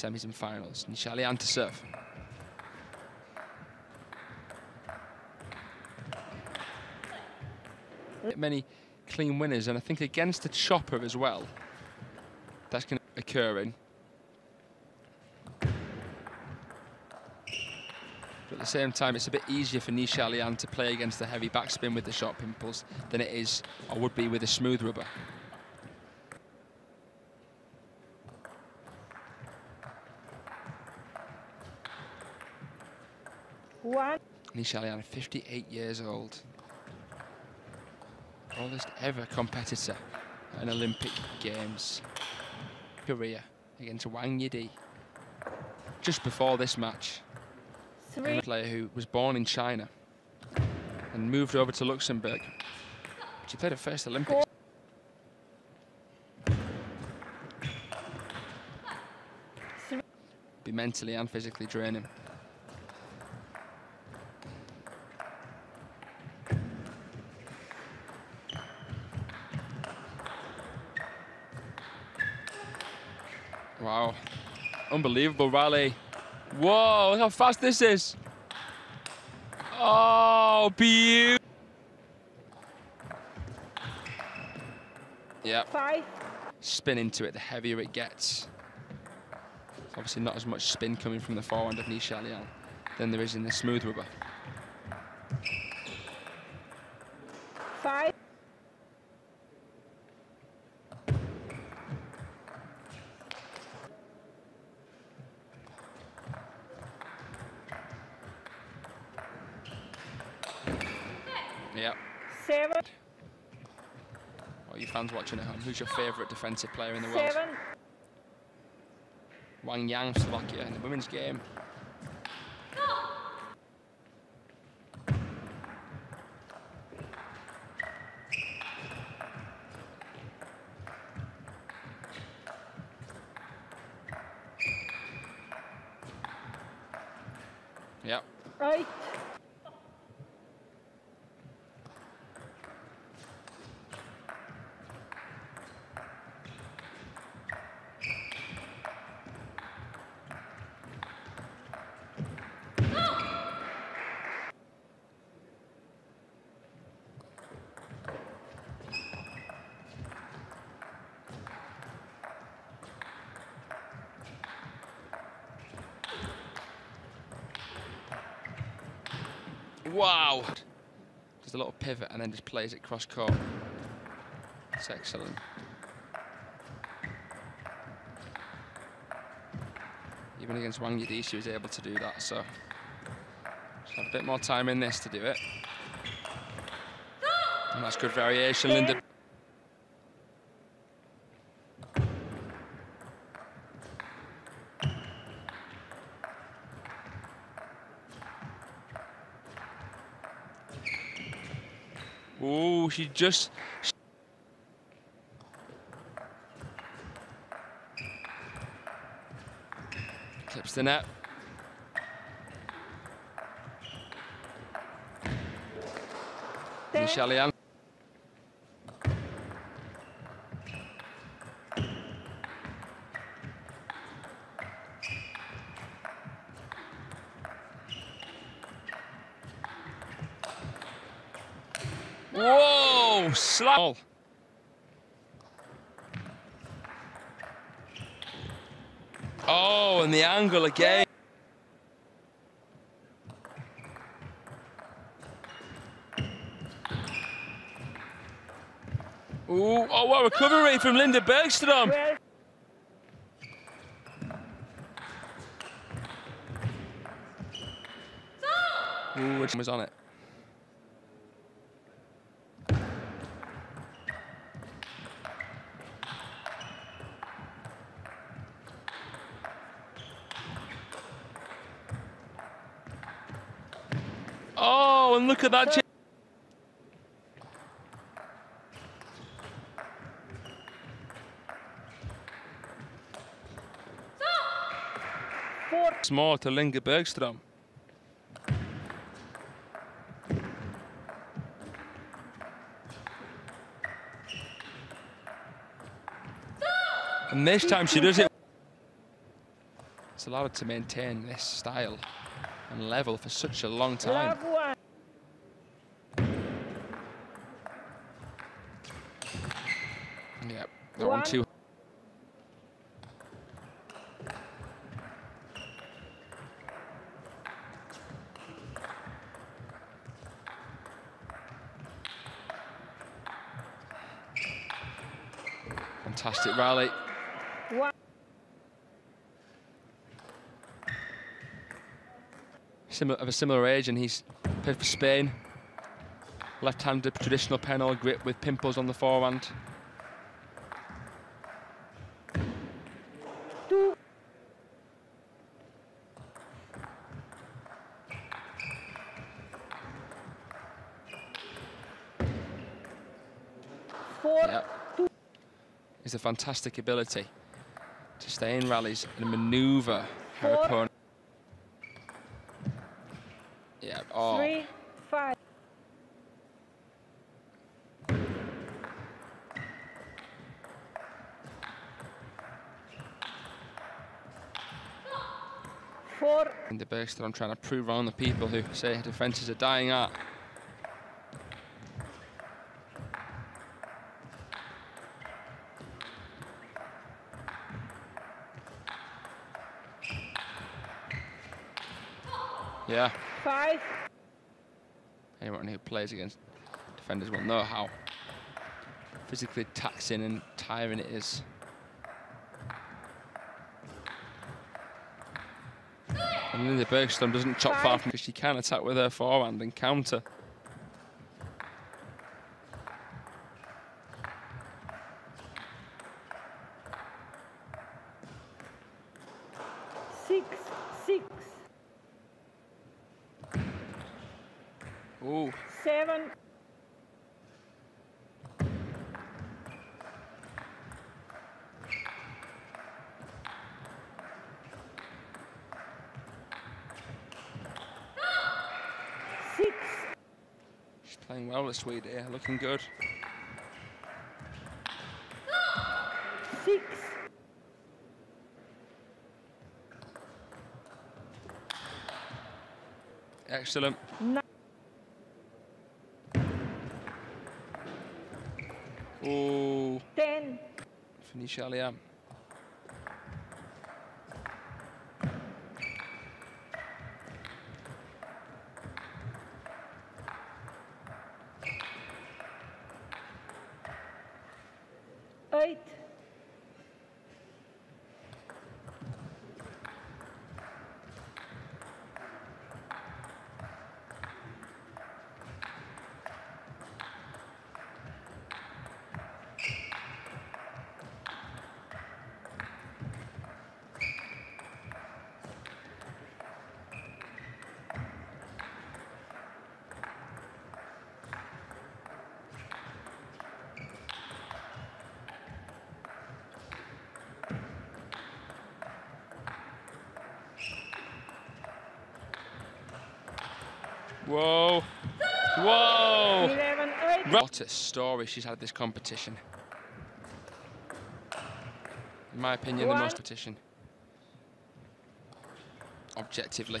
semis and finals. Ni Xialian to serve. Many clean winners, and I think against the chopper as well, that's going to occur in. But at the same time, it's a bit easier for Ni Xialian to play against the heavy backspin with the sharp impulse than it is, or would be, with a smooth rubber. What? Ni Xialian, 58 years old. Oldest ever competitor at an Olympic Games career against Wang Yidi just before this match. A player who was born in China and moved over to Luxembourg. She played her first Olympics. Be mentally and physically draining. Wow, unbelievable rally. Whoa, look how fast this is. Oh, beautiful. Yeah. Five. Spin into it, the heavier it gets. There's obviously not as much spin coming from the forehand of Ni Xialian than there is in the smooth rubber. Five. Yeah. Seven. Well, you fans watching at home, who's your favourite defensive player in the world? Seven. Wang Yang, Slovakia, in the women's game. Go. Yeah. Right. Wow! Does a little pivot and then just plays it cross court. It's excellent. Even against Wang Yidi, she was able to do that, so just have a bit more time in this to do it. And that's good variation, Linda. Oh, she just... clips the net. Ni Xialian. Whoa! Slap! Oh, and the angle again. Ooh, oh, what a recovery from Linda Bergstrom! Ooh, which was on it. Oh, and look at that. It's more to Linda Bergstrom. And this time she does it. It's allowed to maintain this style and level for such a long time. Yeah, that one too. Fantastic rally. Of a similar age, and he's played for Spain. Left-handed traditional penal grip with pimples on the forehand. He's a fantastic ability to stay in rallies and manoeuvre her opponent. Yeah. Oh. 3-5. Linda Bergstrom trying to prove wrong the people who say defense is a dying art. Yeah. 5. Anyone who plays against defenders will know how physically taxing and tiring it is. And Linda Bergstrom doesn't chop far from because she can attack with her forehand and counter. Ooh. 7. Ah. 6. She's playing well this week here, looking good. 6. Excellent. 9. Oh. 10. For Ni Xialian. Whoa. Whoa! 11, what a story she's had this competition. In my opinion, the most competition. Objectively.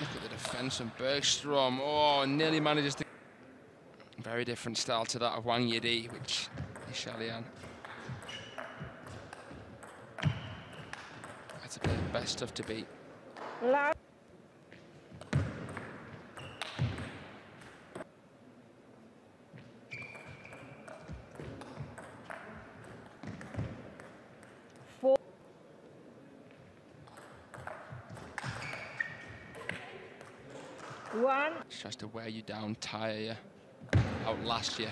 Look at the defence from Bergstrom. Oh, nearly manages to... Very different style to that of Wang Yidi, which Ni Xialian. To be the best stuff to beat. Four. 1. She tries to wear you down, tire you, outlast you.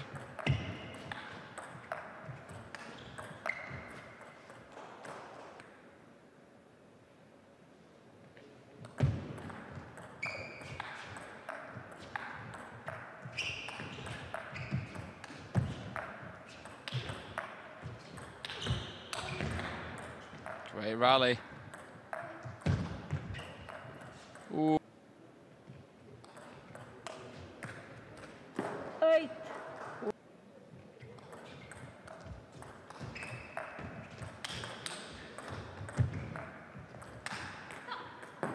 8 rally. Ooh. 8.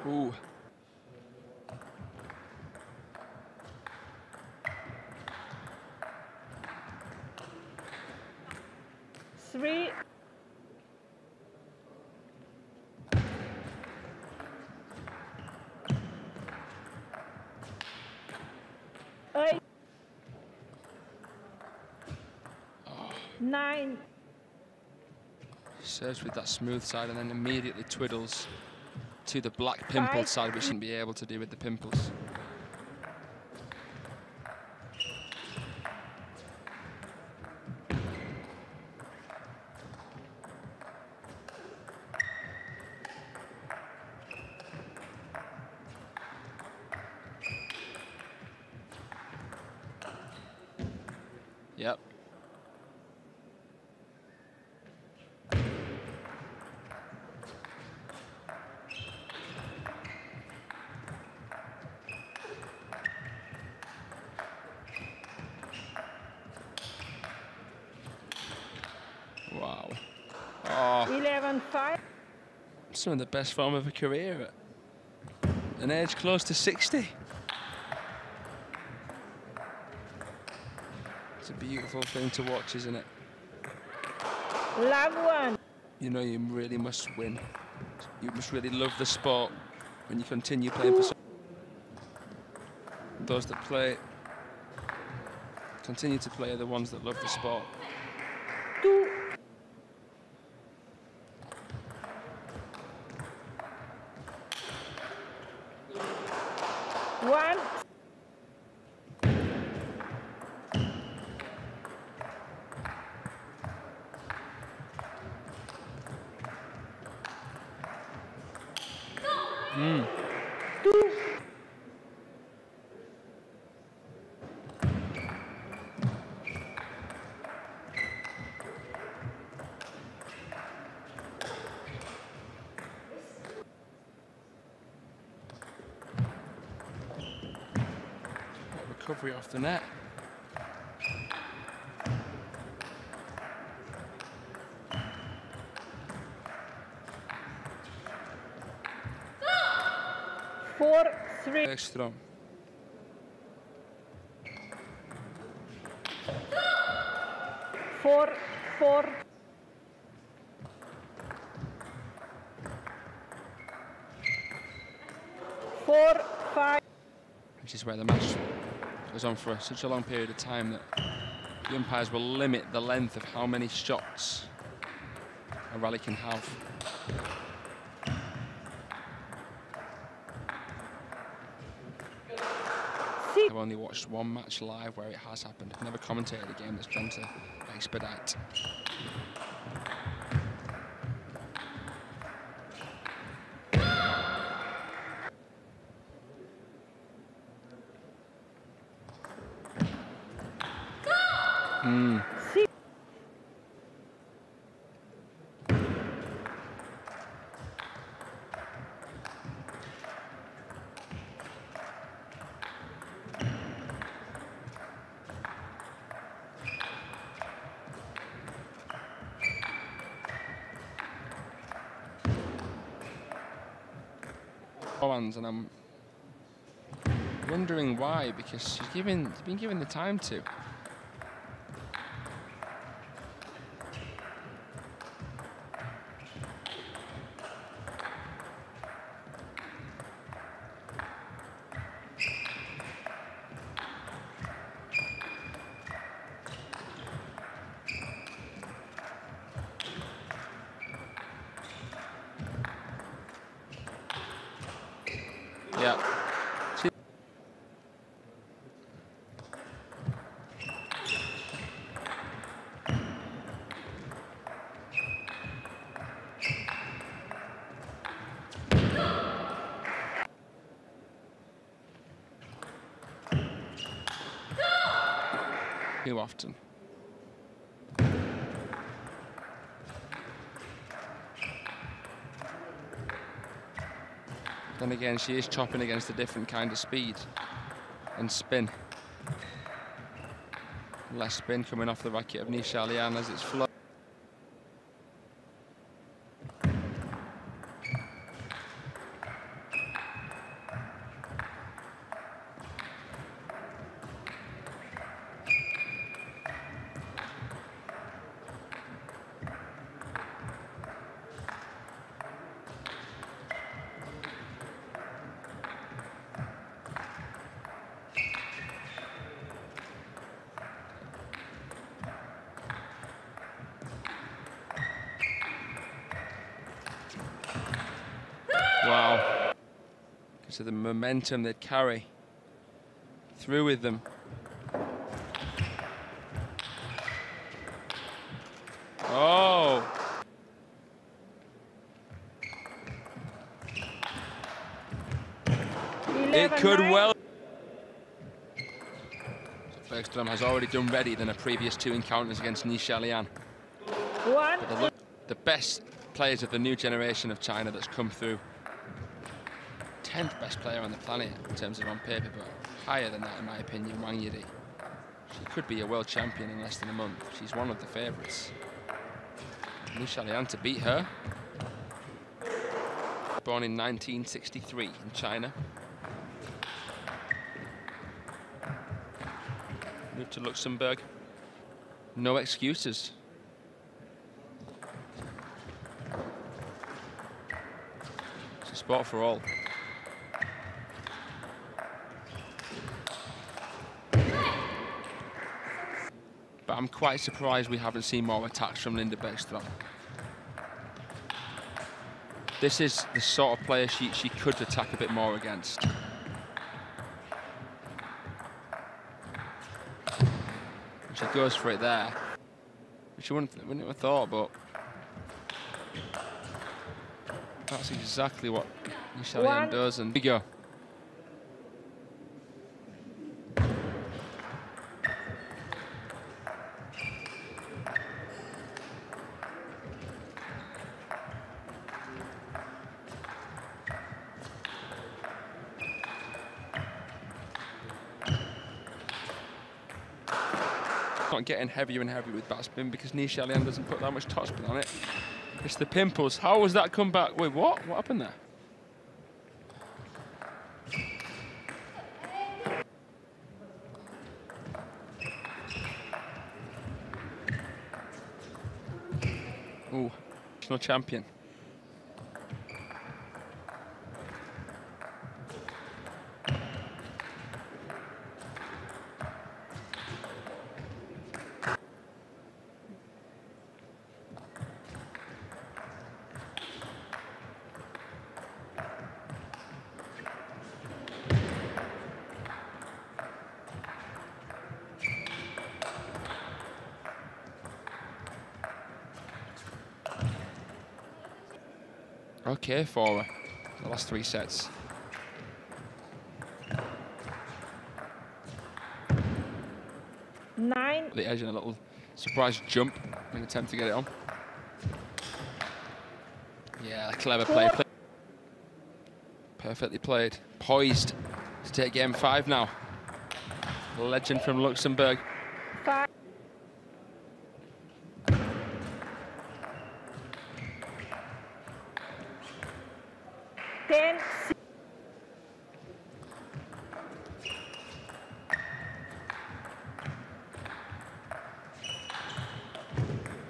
Ooh. Three. Eight. Oh. 9. Serves with that smooth side and then immediately twiddles to the black pimpled side, which shouldn't be able to do with the pimples. Yep. Wow. Oh. 11-5. Some of the best form of a career at an age close to 60. It's a beautiful thing to watch, isn't it? Love one. You know, you really must win. You must really love the sport when you continue playing for so those that play, continue to play, are the ones that love the sport. One. Two. Recovery off the net. Bergstrom. Four. Four, 5. Which is where the match goes on for such a long period of time that the umpires will limit the length of how many shots a rally can have. I've only watched one match live where it has happened. I've never commentated a game that's trying to expedite. And I'm wondering why, because she's been given the time to. Yeah. Too often. And again, she is chopping against a different kind of speed and spin. Less spin coming off the racket of Ni Xialian as it's flow. So the momentum they'd carry through with them. Oh! It could well. Bergstrom has already done better than her previous two encounters against Ni Xialian. The best players of the new generation of China that's come through. 10th best player on the planet in terms of on paper, but higher than that in my opinion, Wang Yidi. She could be a world champion in less than a month. She's one of the favourites. Ni Xialian to beat her. Born in 1963 in China. Moved to Luxembourg. No excuses. It's a sport for all. But I'm quite surprised we haven't seen more attacks from Linda Bergstrom. This is the sort of player she could attack a bit more against. She goes for it there, which you wouldn't have thought, but that's exactly what Ni Xialian does. And here we go. Getting heavier and heavier with backspin because Ni Xialian doesn't put that much topspin on it. It's the pimples. How was that come back? Wait, what? What happened there? Ooh, national champion. Okay for her, the last three sets. Nine. The edge and a little surprise jump in an attempt to get it on. Yeah, clever play. Perfectly played. Poised to take game five now. Legend from Luxembourg. Five.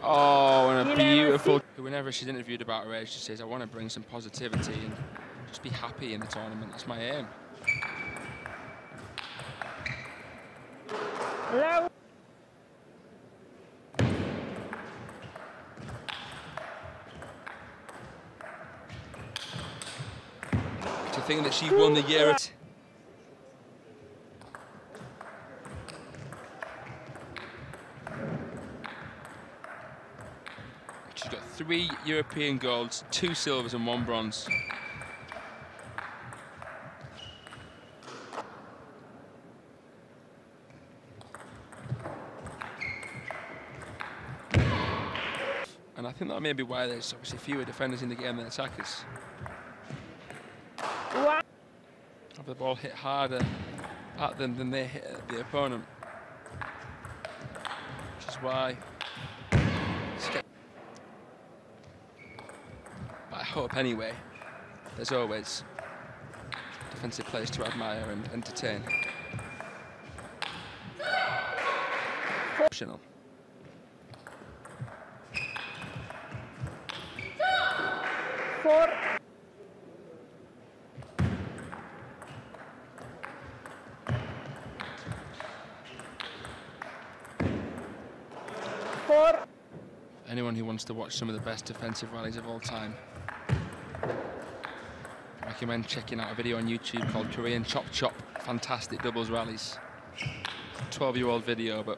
Oh, and a beautiful... Whenever she's interviewed about her age, she says, I want to bring some positivity and just be happy in the tournament. That's my aim. Hello. To think that she won the year... She's got 3 European golds, 2 silvers and 1 bronze. And I think that may be why there's obviously fewer defenders in the game than attackers. Have the ball hit harder at them than they hit at the opponent. Which is why... Up anyway, there's always defensive players to admire and entertain. Optional. Four. Four. Anyone who wants to watch some of the best defensive rallies of all time, recommend checking out a video on YouTube called Korean Chop Chop, fantastic doubles rallies. 12-year-old video, but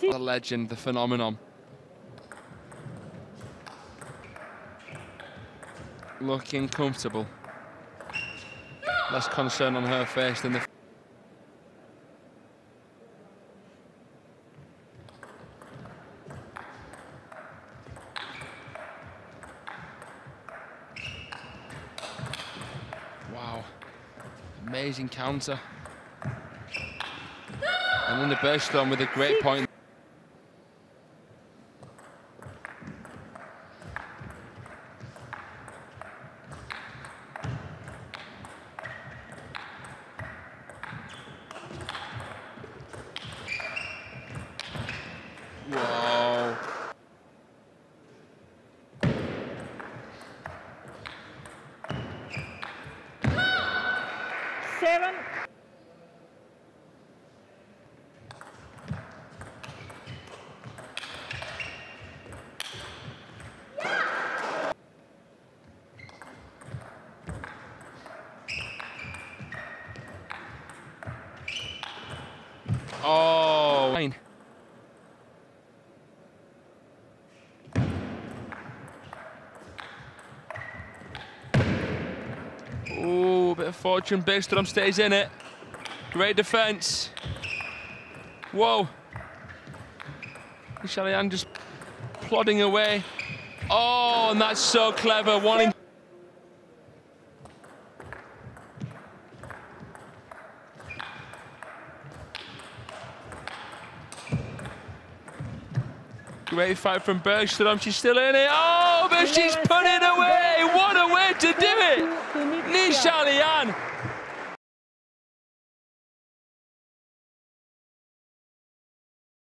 the legend, the phenomenon. Looking comfortable. Less concern on her face than the... Wow. Amazing counter. And Linda Bergstrom with a great point. Wow. Seven. Oh, nine. Oh, bit of fortune. Bergstrom stays in it. Great defense. Whoa. Ni Xialian just plodding away. Oh, and that's so clever. One in. Great fight from Bergstrom, she's still in it. Oh, but she's put it away! What a way to do it! Ni Xialian.